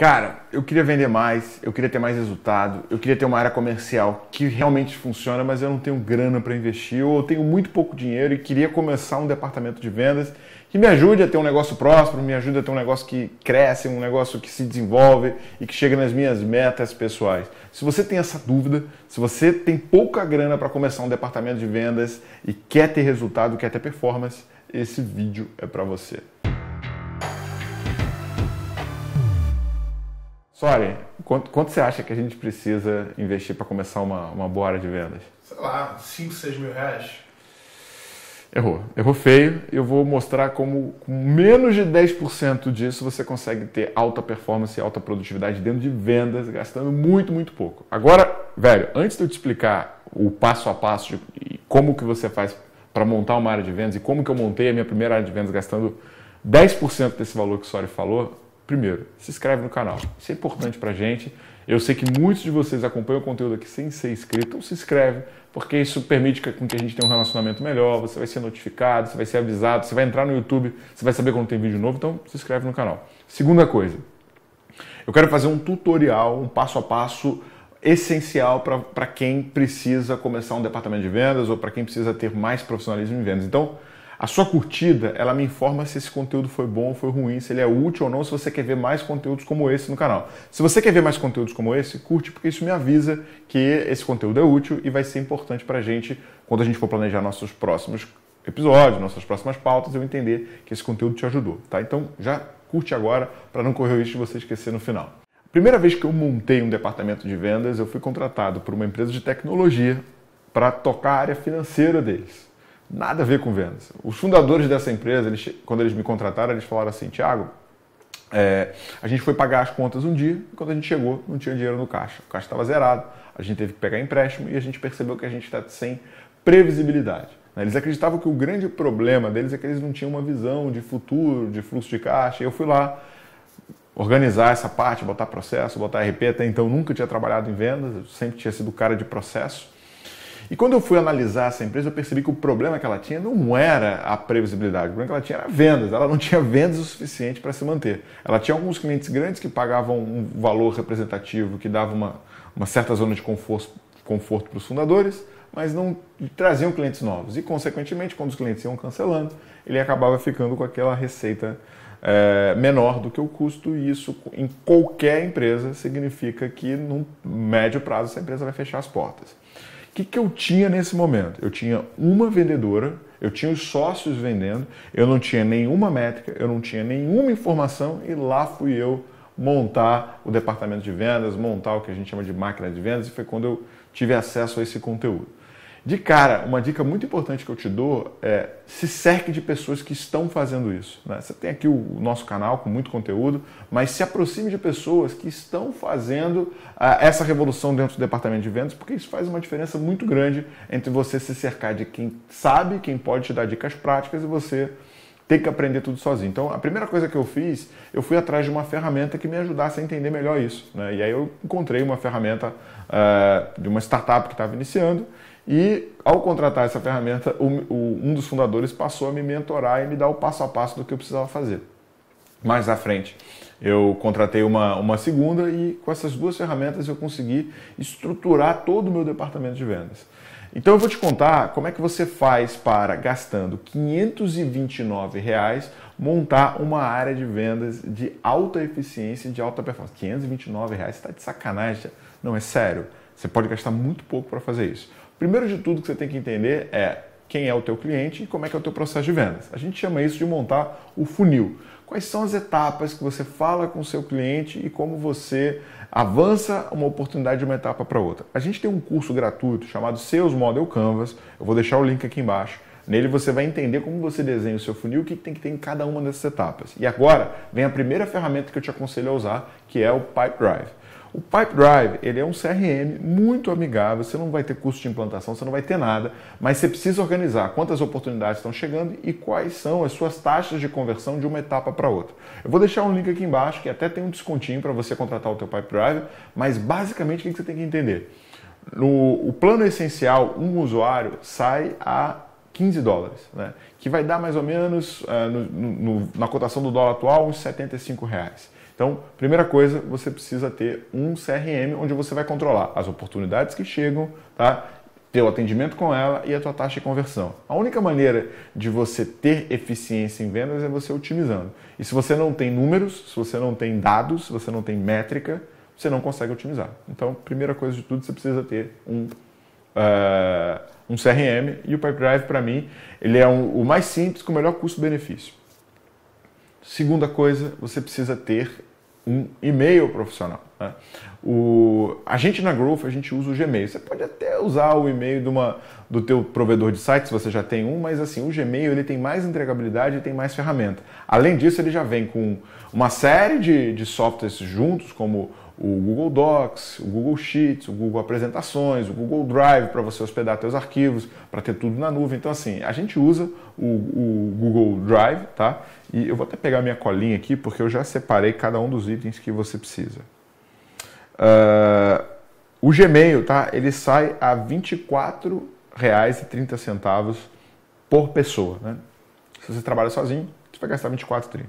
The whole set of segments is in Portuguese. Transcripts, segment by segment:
Cara, eu queria vender mais, eu queria ter mais resultado, eu queria ter uma área comercial que realmente funciona, mas eu não tenho grana para investir, ou eu tenho muito pouco dinheiro e queria começar um departamento de vendas que me ajude a ter um negócio próspero, me ajude a ter um negócio que cresce, um negócio que se desenvolve e que chega nas minhas metas pessoais. Se você tem essa dúvida, se você tem pouca grana para começar um departamento de vendas e quer ter resultado, quer ter performance, esse vídeo é para você. Sorry, quanto você acha que a gente precisa investir para começar uma boa área de vendas? Sei lá, 5, 6 mil reais. Errou feio. Eu vou mostrar como com menos de 10% disso você consegue ter alta performance e alta produtividade dentro de vendas, gastando muito, muito pouco. Agora, velho, antes de eu te explicar o passo a passo de como que você faz para montar uma área de vendas e como que eu montei a minha primeira área de vendas gastando 10% desse valor que o Sorry falou, primeiro, se inscreve no canal. Isso é importante pra gente. Eu sei que muitos de vocês acompanham o conteúdo aqui sem ser inscrito, então se inscreve, porque isso permite que a gente tenha um relacionamento melhor, você vai ser notificado, você vai ser avisado, você vai entrar no YouTube, você vai saber quando tem vídeo novo, então se inscreve no canal. Segunda coisa, eu quero fazer um tutorial, um passo a passo essencial para quem precisa começar um departamento de vendas ou para quem precisa ter mais profissionalismo em vendas. Então, a sua curtida, ela me informa se esse conteúdo foi bom ou foi ruim, se ele é útil ou não, se você quer ver mais conteúdos como esse no canal. Se você quer ver mais conteúdos como esse, curte, porque isso me avisa que esse conteúdo é útil e vai ser importante pra gente quando a gente for planejar nossos próximos episódios, nossas próximas pautas, eu entender que esse conteúdo te ajudou, tá? Então já curte agora para não correr o risco de você esquecer no final. Primeira vez que eu montei um departamento de vendas, eu fui contratado por uma empresa de tecnologia para tocar a área financeira deles. Nada a ver com vendas. Os fundadores dessa empresa, quando eles me contrataram, eles falaram assim, Thiago, a gente foi pagar as contas um dia e quando a gente chegou, não tinha dinheiro no caixa. O caixa estava zerado, a gente teve que pegar empréstimo e a gente percebeu que a gente está sem previsibilidade. Eles acreditavam que o grande problema deles é que eles não tinham uma visão de futuro, de fluxo de caixa. E eu fui lá organizar essa parte, botar processo, botar RP. Até então, nunca tinha trabalhado em vendas, eu sempre tinha sido cara de processo. E quando eu fui analisar essa empresa, eu percebi que o problema que ela tinha não era a previsibilidade, o problema que ela tinha era vendas, ela não tinha vendas o suficiente para se manter. Ela tinha alguns clientes grandes que pagavam um valor representativo, que dava uma certa zona de conforto para os fundadores, mas não traziam clientes novos. E, consequentemente, quando os clientes iam cancelando, ele acabava ficando com aquela receita menor do que o custo, e isso em qualquer empresa significa que, no médio prazo, essa empresa vai fechar as portas. O que eu tinha nesse momento? Eu tinha uma vendedora, eu tinha os sócios vendendo, eu não tinha nenhuma métrica, eu não tinha nenhuma informação e lá fui eu montar o departamento de vendas, montar o que a gente chama de máquina de vendas e foi quando eu tive acesso a esse conteúdo. De cara, uma dica muito importante que eu te dou é se cerque de pessoas que estão fazendo isso, né? Você tem aqui o nosso canal com muito conteúdo, mas se aproxime de pessoas que estão fazendo essa revolução dentro do departamento de vendas, porque isso faz uma diferença muito grande entre você se cercar de quem sabe, quem pode te dar dicas práticas e você ter que aprender tudo sozinho. Então, a primeira coisa que eu fiz, eu fui atrás de uma ferramenta que me ajudasse a entender melhor isso, né? E aí eu encontrei uma ferramenta de uma startup que estava iniciando e, ao contratar essa ferramenta, um dos fundadores passou a me mentorar e me dar o passo a passo do que eu precisava fazer. Mais à frente, eu contratei uma segunda e, com essas duas ferramentas, eu consegui estruturar todo o meu departamento de vendas. Então eu vou te contar como é que você faz para, gastando R$ 529, montar uma área de vendas de alta eficiência e de alta performance. R$ 529, você está de sacanagem. Não, é sério. Você pode gastar muito pouco para fazer isso. Primeiro de tudo que você tem que entender é quem é o teu cliente e como é que é o teu processo de vendas. A gente chama isso de montar o funil. Quais são as etapas que você fala com o seu cliente e como você avança uma oportunidade de uma etapa para outra. A gente tem um curso gratuito chamado Sales Model Canvas, eu vou deixar o link aqui embaixo. Nele você vai entender como você desenha o seu funil, o que tem que ter em cada uma dessas etapas. E agora vem a primeira ferramenta que eu te aconselho a usar, que é o Pipedrive. O Pipedrive, ele é um CRM muito amigável, você não vai ter custo de implantação, você não vai ter nada, mas você precisa organizar quantas oportunidades estão chegando e quais são as suas taxas de conversão de uma etapa para outra. Eu vou deixar um link aqui embaixo que até tem um descontinho para você contratar o teu Pipedrive, mas basicamente o que você tem que entender? O plano essencial, um usuário sai a $15, né? Que vai dar mais ou menos, na cotação do dólar atual, uns R$ 75. Então, primeira coisa, você precisa ter um CRM onde você vai controlar as oportunidades que chegam, tá? Teu atendimento com ela e a tua taxa de conversão. A única maneira de você ter eficiência em vendas é você otimizando. E se você não tem números, se você não tem dados, se você não tem métrica, você não consegue otimizar. Então, primeira coisa de tudo, você precisa ter um CRM, e o Pipedrive, para mim, ele é o mais simples com o melhor custo-benefício. Segunda coisa, você precisa ter um e-mail profissional, né? A gente na Growth, a gente usa o Gmail. Você pode até usar o e-mail do teu provedor de site, se você já tem um, mas assim, o Gmail ele tem mais entregabilidade e tem mais ferramenta. Além disso, ele já vem com uma série de softwares juntos, como o Google Docs, o Google Sheets, o Google Apresentações, o Google Drive para você hospedar seus arquivos, para ter tudo na nuvem. Então assim, a gente usa o Google Drive, tá? E eu vou até pegar minha colinha aqui, porque eu já separei cada um dos itens que você precisa. O Gmail, tá? Ele sai a R$ 24,30 por pessoa, né? Se você trabalha sozinho, você vai gastar R$ 24,30.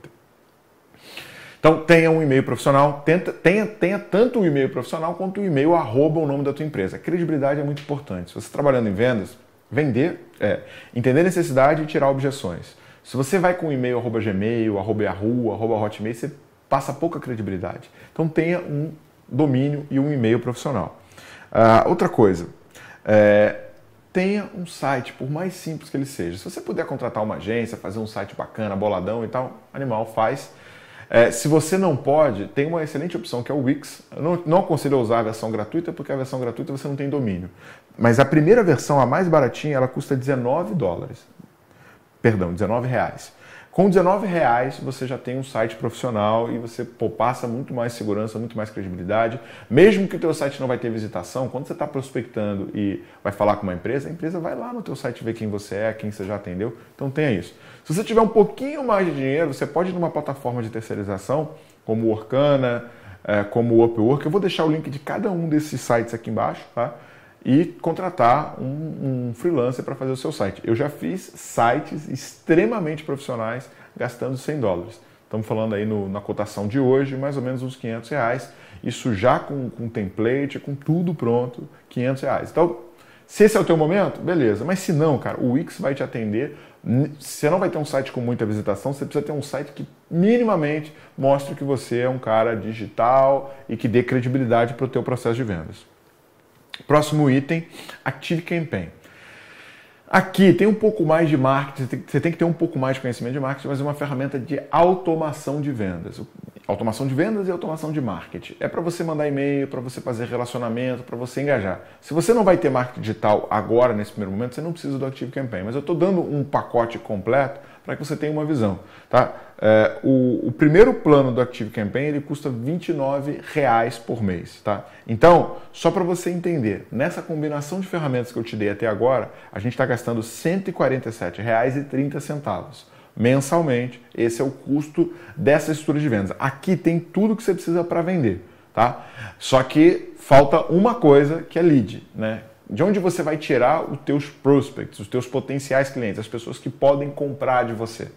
Então, tenha um e-mail profissional, tenha tanto o e-mail profissional quanto o e-mail arroba o nome da tua empresa. A credibilidade é muito importante. Se você está trabalhando em vendas, vender é entender a necessidade e tirar objeções. Se você vai com e-mail arroba Gmail, arroba Yahoo, arroba Hotmail, você passa pouca credibilidade. Então, tenha um domínio e um e-mail profissional. Outra coisa, tenha um site, por mais simples que ele seja. Se você puder contratar uma agência, fazer um site bacana, boladão e tal, animal, faz. Se você não pode, tem uma excelente opção que é o Wix. Eu não aconselho a usar a versão gratuita, porque a versão gratuita você não tem domínio. Mas a primeira versão, a mais baratinha, ela custa $19. Perdão, R$19. Com R$19 você já tem um site profissional e você passa muito mais segurança, muito mais credibilidade. Mesmo que o teu site não vai ter visitação, quando você está prospectando e vai falar com uma empresa, a empresa vai lá no teu site ver quem você é, quem você já atendeu. Então tenha isso. Se você tiver um pouquinho mais de dinheiro, você pode ir numa plataforma de terceirização, como o Workana, como o Upwork. Eu vou deixar o link de cada um desses sites aqui embaixo, tá? E contratar um freelancer para fazer o seu site. Eu já fiz sites extremamente profissionais gastando $100. Estamos falando aí na cotação de hoje, mais ou menos uns R$500. Isso já com template, com tudo pronto, R$500. Então, se esse é o teu momento, beleza. Mas se não, cara, o Wix vai te atender. Você não vai ter um site com muita visitação, você precisa ter um site que minimamente mostre que você é um cara digital e que dê credibilidade para o teu processo de vendas. Próximo item, Active Campaign. Aqui tem um pouco mais de marketing, você tem que ter um pouco mais de conhecimento de marketing, mas é uma ferramenta de automação de vendas. Automação de vendas e automação de marketing. É para você mandar e-mail, para você fazer relacionamento, para você engajar. Se você não vai ter marketing digital agora, nesse primeiro momento, você não precisa do Active Campaign. Mas eu estou dando um pacote completo para que você tenha uma visão, tá? O primeiro plano do Active Campaign ele custa R$29 por mês, tá? Então, só para você entender, nessa combinação de ferramentas que eu te dei até agora, a gente está gastando R$147,30 mensalmente. Esse é o custo dessa estrutura de vendas. Aqui tem tudo que você precisa para vender, tá? Só que falta uma coisa que é lead, né? De onde você vai tirar os teus prospects, os teus potenciais clientes, as pessoas que podem comprar de você. O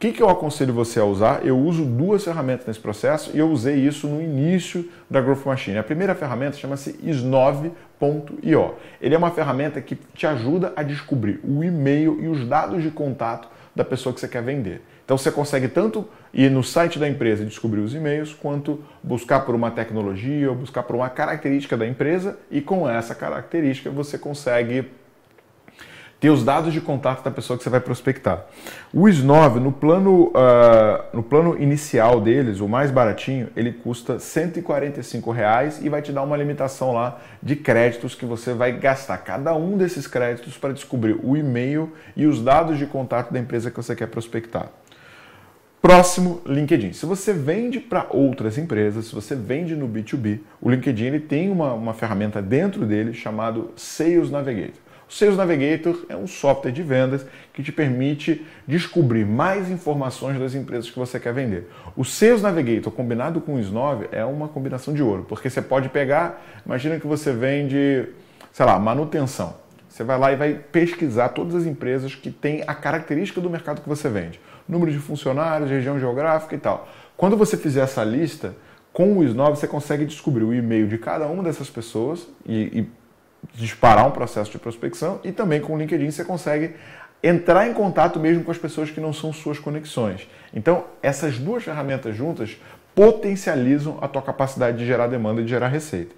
que eu aconselho você a usar? Eu uso duas ferramentas nesse processo e eu usei isso no início da Growth Machine. A primeira ferramenta chama-se snov.io. Ele é uma ferramenta que te ajuda a descobrir o e-mail e os dados de contato da pessoa que você quer vender. Então você consegue tanto ir no site da empresa e descobrir os e-mails, quanto buscar por uma tecnologia ou buscar por uma característica da empresa, e com essa característica você consegue ter os dados de contato da pessoa que você vai prospectar. O Snov, no plano inicial deles, o mais baratinho, ele custa R$145 e vai te dar uma limitação lá de créditos que você vai gastar cada um desses créditos para descobrir o e-mail e os dados de contato da empresa que você quer prospectar. Próximo, LinkedIn. Se você vende para outras empresas, se você vende no B2B, o LinkedIn ele tem uma ferramenta dentro dele chamado Sales Navigator. O Sales Navigator é um software de vendas que te permite descobrir mais informações das empresas que você quer vender. O Sales Navigator combinado com o Snov é uma combinação de ouro, porque você pode pegar, imagina que você vende, sei lá, manutenção. Você vai lá e vai pesquisar todas as empresas que têm a característica do mercado que você vende. Número de funcionários, região geográfica e tal. Quando você fizer essa lista, com o Snov você consegue descobrir o e-mail de cada uma dessas pessoas e disparar um processo de prospecção, e também com o LinkedIn você consegue entrar em contato mesmo com as pessoas que não são suas conexões. Então, essas duas ferramentas juntas potencializam a tua capacidade de gerar demanda e de gerar receita.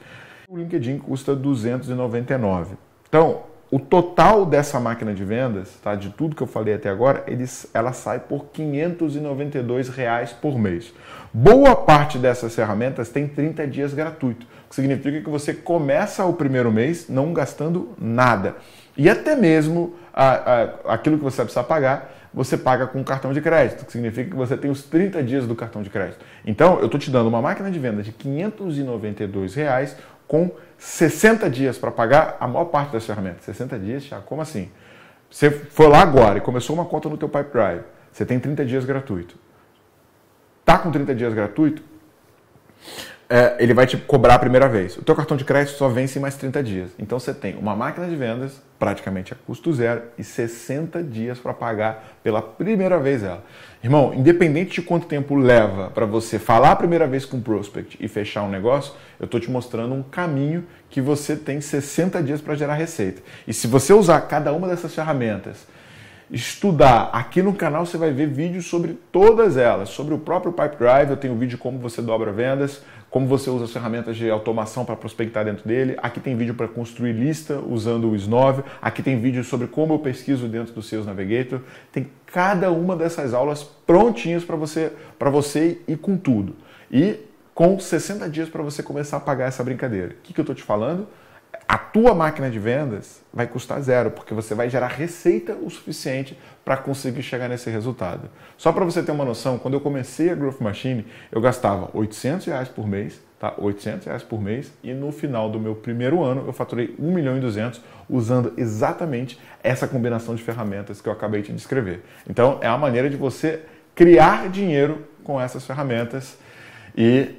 O LinkedIn custa R$299. Então, o total dessa máquina de vendas, tá, de tudo que eu falei até agora, ela sai por R$592 por mês. Boa parte dessas ferramentas tem 30 dias gratuito, o que significa que você começa o primeiro mês não gastando nada. E até mesmo aquilo que você precisa pagar, você paga com cartão de crédito, o que significa que você tem os 30 dias do cartão de crédito. Então, eu estou te dando uma máquina de venda de R$592, com 60 dias para pagar a maior parte das ferramentas. 60 dias, já, como assim? Você foi lá agora e começou uma conta no teu Pipedrive, você tem 30 dias gratuito. Tá com 30 dias gratuito, ele vai te cobrar a primeira vez. O teu cartão de crédito só vence em mais 30 dias. Então você tem uma máquina de vendas, praticamente a custo zero, e 60 dias para pagar pela primeira vez ela. Irmão, independente de quanto tempo leva para você falar a primeira vez com o prospect e fechar um negócio, eu estou te mostrando um caminho que você tem 60 dias para gerar receita. E se você usar cada uma dessas ferramentas, estudar, aqui no canal você vai ver vídeos sobre todas elas, sobre o próprio Pipedrive, eu tenho vídeo como você dobra vendas, como você usa as ferramentas de automação para prospectar dentro dele, aqui tem vídeo para construir lista usando o Snov, aqui tem vídeo sobre como eu pesquiso dentro do Sales Navigator, tem cada uma dessas aulas prontinhas para você ir com tudo. E com 60 dias para você começar a pagar essa brincadeira. O que eu estou te falando? A tua máquina de vendas vai custar zero, porque você vai gerar receita o suficiente para conseguir chegar nesse resultado. Só para você ter uma noção, quando eu comecei a Growth Machine, eu gastava R$800 por mês, tá? R$800 por mês, e no final do meu primeiro ano eu faturei R$1.200.000 usando exatamente essa combinação de ferramentas que eu acabei de descrever. Então, é a maneira de você criar dinheiro com essas ferramentas e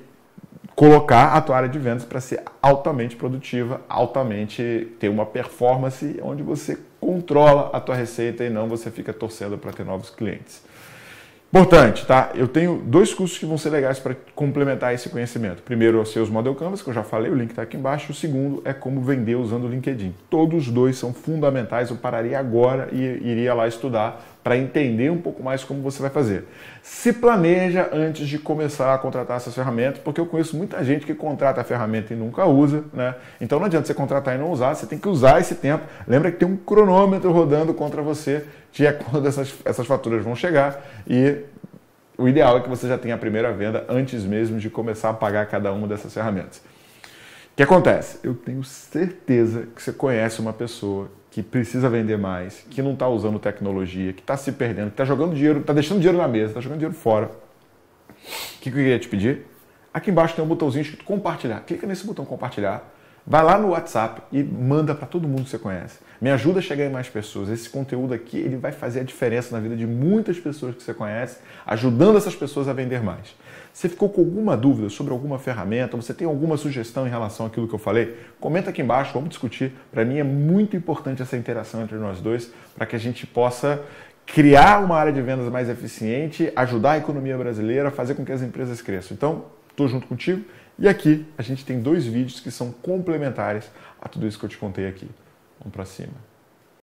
colocar a tua área de vendas para ser altamente produtiva, altamente ter uma performance onde você controla a tua receita e não você fica torcendo para ter novos clientes. Importante, tá? Eu tenho dois cursos que vão ser legais para complementar esse conhecimento. Primeiro é o Sales Model Canvas, que eu já falei, o link está aqui embaixo. O segundo é como vender usando o LinkedIn. Todos os dois são fundamentais, eu pararia agora e iria lá estudar para entender um pouco mais como você vai fazer. Se planeja antes de começar a contratar essas ferramentas, porque eu conheço muita gente que contrata a ferramenta e nunca usa, né? Então não adianta você contratar e não usar, você tem que usar esse tempo. Lembra que tem um cronômetro rodando contra você de quando essas faturas vão chegar, e o ideal é que você já tenha a primeira venda antes mesmo de começar a pagar cada uma dessas ferramentas. O que acontece? Eu tenho certeza que você conhece uma pessoa que precisa vender mais, que não está usando tecnologia, que está se perdendo, que está jogando dinheiro, está deixando dinheiro na mesa, está jogando dinheiro fora. O que eu queria te pedir? Aqui embaixo tem um botãozinho escrito compartilhar. Clica nesse botão compartilhar. Vai lá no WhatsApp e manda para todo mundo que você conhece. Me ajuda a chegar em mais pessoas. Esse conteúdo aqui ele vai fazer a diferença na vida de muitas pessoas que você conhece, ajudando essas pessoas a vender mais. Você ficou com alguma dúvida sobre alguma ferramenta? Você tem alguma sugestão em relação àquilo que eu falei? Comenta aqui embaixo, vamos discutir. Para mim é muito importante essa interação entre nós dois para que a gente possa criar uma área de vendas mais eficiente, ajudar a economia brasileira, fazer com que as empresas cresçam. Então, estou junto contigo. E aqui a gente tem dois vídeos que são complementares a tudo isso que eu te contei aqui. Vamos para cima.